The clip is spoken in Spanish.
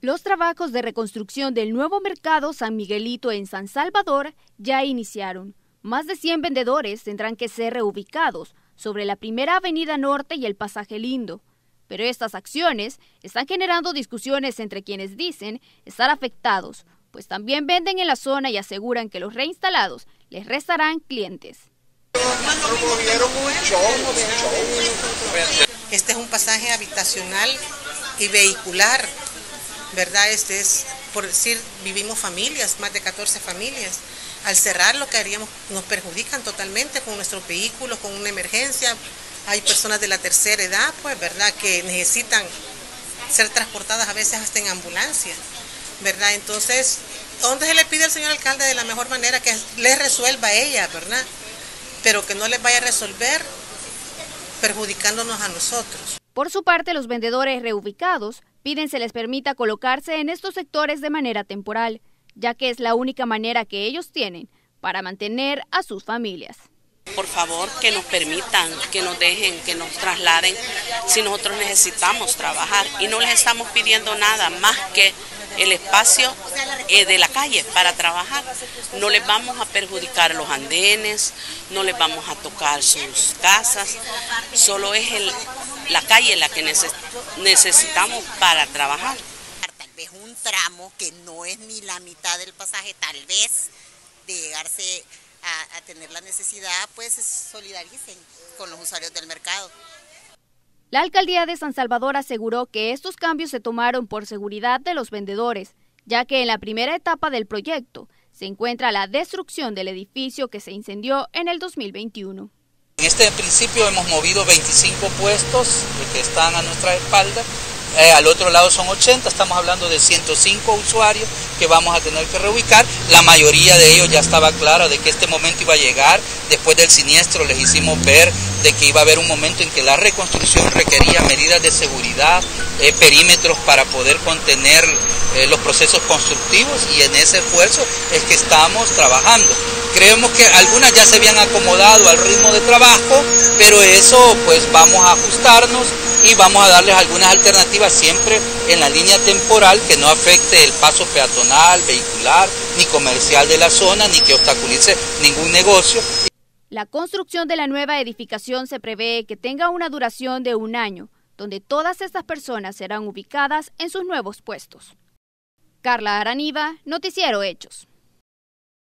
Los trabajos de reconstrucción del nuevo mercado San Miguelito en San Salvador ya iniciaron. Más de 100 vendedores tendrán que ser reubicados sobre la Primera Avenida Norte y el Pasaje Lindo. Pero estas acciones están generando discusiones entre quienes dicen estar afectados, pues también venden en la zona y aseguran que los reinstalados les restarán clientes. Este es un pasaje habitacional y vehicular, ¿verdad? Este es, por decir, vivimos familias, más de 14 familias. Al cerrar lo que haríamos, nos perjudican totalmente con nuestros vehículos, con una emergencia. Hay personas de la tercera edad, pues, ¿verdad?, que necesitan ser transportadas a veces hasta en ambulancia, ¿verdad? Entonces, ¿dónde se le pide al señor alcalde de la mejor manera que les resuelva ella, ¿verdad? Pero que no les vaya a resolver perjudicándonos a nosotros. Por su parte, los vendedores reubicados piden se les permita colocarse en estos sectores de manera temporal, ya que es la única manera que ellos tienen para mantener a sus familias. Por favor, que nos permitan, que nos dejen, que nos trasladen si nosotros necesitamos trabajar, y no les estamos pidiendo nada más que el espacio de la calle para trabajar. No les vamos a perjudicar los andenes, no les vamos a tocar sus casas, solo es la calle la que necesitamos para trabajar. Tal vez un tramo que no es ni la mitad del pasaje, tal vez de llegarse a tener la necesidad, pues solidaricen con los usuarios del mercado. La alcaldía de San Salvador aseguró que estos cambios se tomaron por seguridad de los vendedores, ya que en la primera etapa del proyecto se encuentra la destrucción del edificio que se incendió en el 2021. En este principio hemos movido 25 puestos que están a nuestra espalda, al otro lado son 80, estamos hablando de 105 usuarios que vamos a tener que reubicar. La mayoría de ellos ya estaba clara de que este momento iba a llegar. Después del siniestro les hicimos ver de que iba a haber un momento en que la reconstrucción requería medidas de seguridad, perímetros para poder contener los procesos constructivos, y en ese esfuerzo es que estamos trabajando. Creemos que algunas ya se habían acomodado al ritmo de trabajo, pero eso pues vamos a ajustarnos y vamos a darles algunas alternativas siempre en la línea temporal que no afecte el paso peatonal, vehicular, ni comercial de la zona, ni que obstaculice ningún negocio. La construcción de la nueva edificación se prevé que tenga una duración de un año, donde todas estas personas serán ubicadas en sus nuevos puestos. Carla Araniva, Noticiero Hechos.